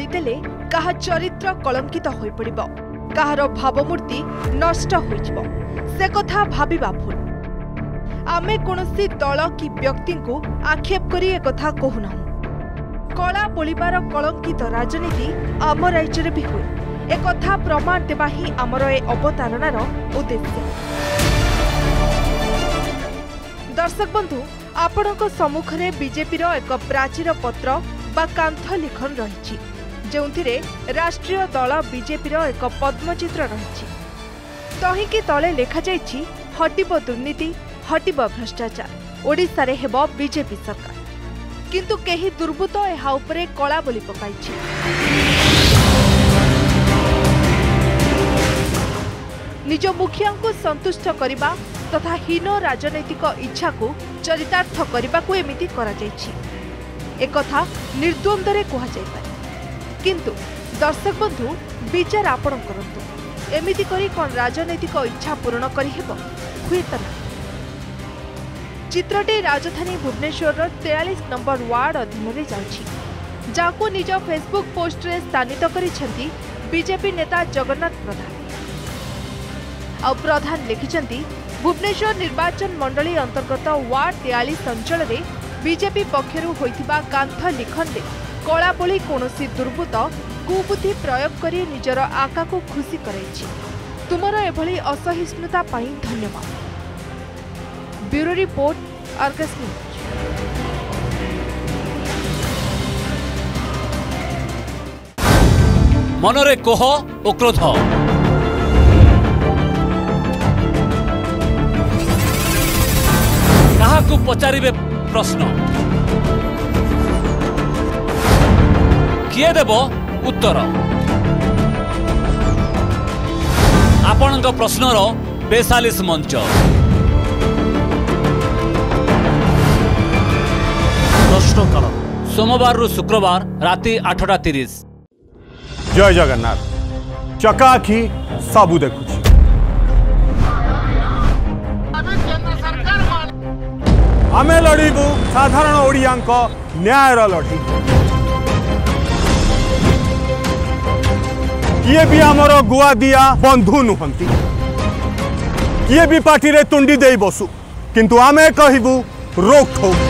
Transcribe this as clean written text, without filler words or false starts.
खोलीदेले कहा चरित्र कलंकित होई पड़िबो, कहार भावमूर्ति नष्ट होइजिबो, से कथा भाबिबा भूल। आमे कोनोसी दल कि व्यक्ति को आक्षेप करी एक कथा कहूना। कला बोलिबार कलंकित राजनीति आम राज्य भी हुए, एक कथा प्रमाण देवा ही आमर ए अवतारणार उद्देश्य। दर्शक बंधु, आपणक सम्मुखरे बीजेपीर एक प्राचीर पत्र बा कांथ लिखन रही, जोथिरे राष्ट्रीय दल बीजेपीर एक पद्मचित्र रही। तहीकि तले लेखा जाइछि, हटिबो दुर्नीति, हटिबो भ्रष्टाचार, ओडिशा रे हेबो बीजेपी सरकार। किंतु केही दुर्बृत्त एहा उपरे कला बोली पकाइछि। निज मुखियाकु संतुष्ट करिबा तथा हीन राजनैतिक इच्छा को चरितार्थ करने को एमती एक कथा निर्द्वंद्वे कहुए। किंतु दर्शक बंधु, विचार आपण करंतु, एमती करी कौन राजनैतिक इच्छा पूर्ण करिहेबो? हुएतना। चित्रटी राजधानी भुवनेश्वर 43 नंबर वार्ड अधीन जाउछि, जाको निज फेसबुक पोस्ट रे स्थानित करिसेंती बीजेपी नेता जगन्नाथ प्रधान। आ प्रधान लिखिसेंती, भुवनेश्वर निर्वाचन मंडली अंतर्गत वार्ड 43 अंचल में बीजेपी पक्षर होता कांथ लिखन में कला बोली कौनसी दुर्बृत्त कुबुद्धि प्रयोग करी निजर आका को खुशी कराई। तुमर एभली असहिष्णुता पाई धन्यवाद। Bureau report, Argus news. मनरे कोह ओ क्रोध, काहाकु पचारिबे प्रश्न, किए देबो उत्तर? आपणक प्रश्नर 42 मंच। प्रश्नकाल सोमवार रु शुक्रवार राति 8:30। जय जगन्नाथ। चकाखी सबु देखुछि। आमे लड़ू साधारण ओडिया न्यायर लड़ी, किए भी आमर गुआ दिया बंधु नुहंती, किए भी पार्टी रे तुंडी दे बसु, किंतु आमे कहबू रोक ठोक।